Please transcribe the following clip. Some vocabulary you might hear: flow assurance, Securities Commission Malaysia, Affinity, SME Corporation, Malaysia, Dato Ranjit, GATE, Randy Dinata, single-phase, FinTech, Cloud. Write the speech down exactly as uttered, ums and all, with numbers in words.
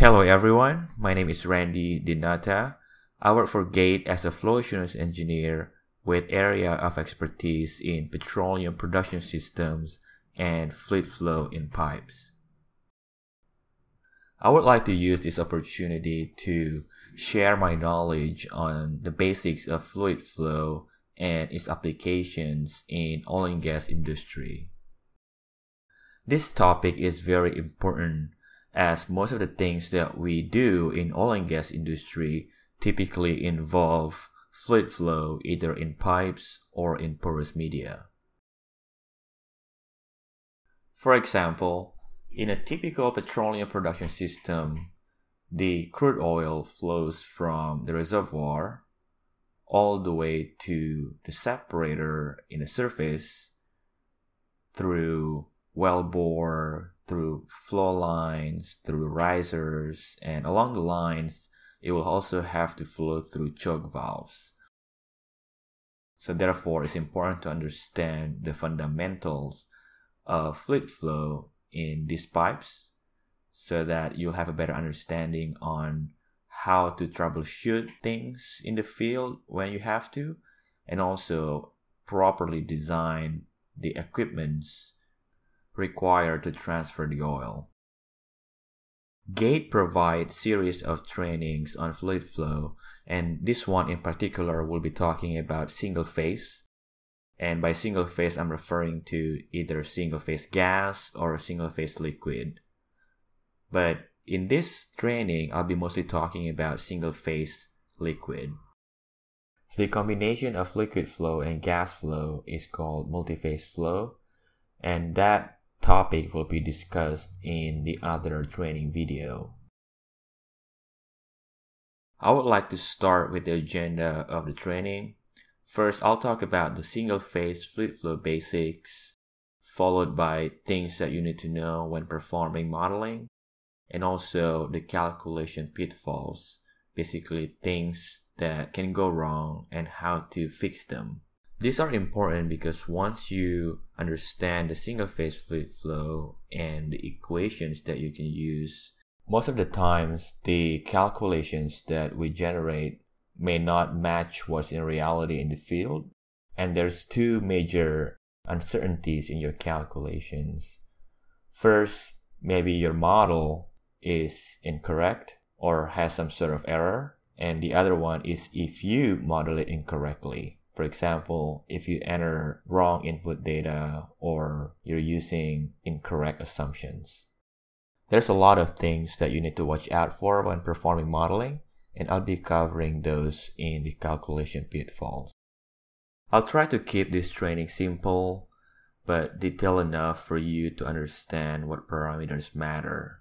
Hello everyone, my name is Randy Dinata. I work for GATE as a flow assurance engineer with area of expertise in petroleum production systems and fluid flow in pipes. I would like to use this opportunity to share my knowledge on the basics of fluid flow and its applications in oil and gas industry. This topic is very important as most of the things that we do in oil and gas industry typically involve fluid flow either in pipes or in porous media. For example, in a typical petroleum production system, the crude oil flows from the reservoir all the way to the separator in the surface through wellbore, through flow lines, through risers, and along the lines, it will also have to flow through choke valves. So therefore, it's important to understand the fundamentals of fluid flow in these pipes so that you'll have a better understanding on how to troubleshoot things in the field when you have to, and also properly design the equipments required to transfer the oil. GATE provides series of trainings on fluid flow, and this one in particular will be talking about single phase. And by single phase, I'm referring to either single phase gas or single phase liquid. But in this training, I'll be mostly talking about single phase liquid. The combination of liquid flow and gas flow is called multiphase flow, and that topic will be discussed in the other training video. I would like to start with the agenda of the training. First, I'll talk about the single phase fluid flow basics, followed by things that you need to know when performing modeling, and also the calculation pitfalls, basically things that can go wrong and how to fix them. These are important because once you understand the single phase fluid flow and the equations that you can use, most of the times the calculations that we generate may not match what's in reality in the field. And there's two major uncertainties in your calculations. First, maybe your model is incorrect or has some sort of error. And the other one is if you model it incorrectly. For example, if you enter wrong input data or you're using incorrect assumptions. There's a lot of things that you need to watch out for when performing modeling, and I'll be covering those in the calculation pitfalls. I'll try to keep this training simple, but detailed enough for you to understand what parameters matter.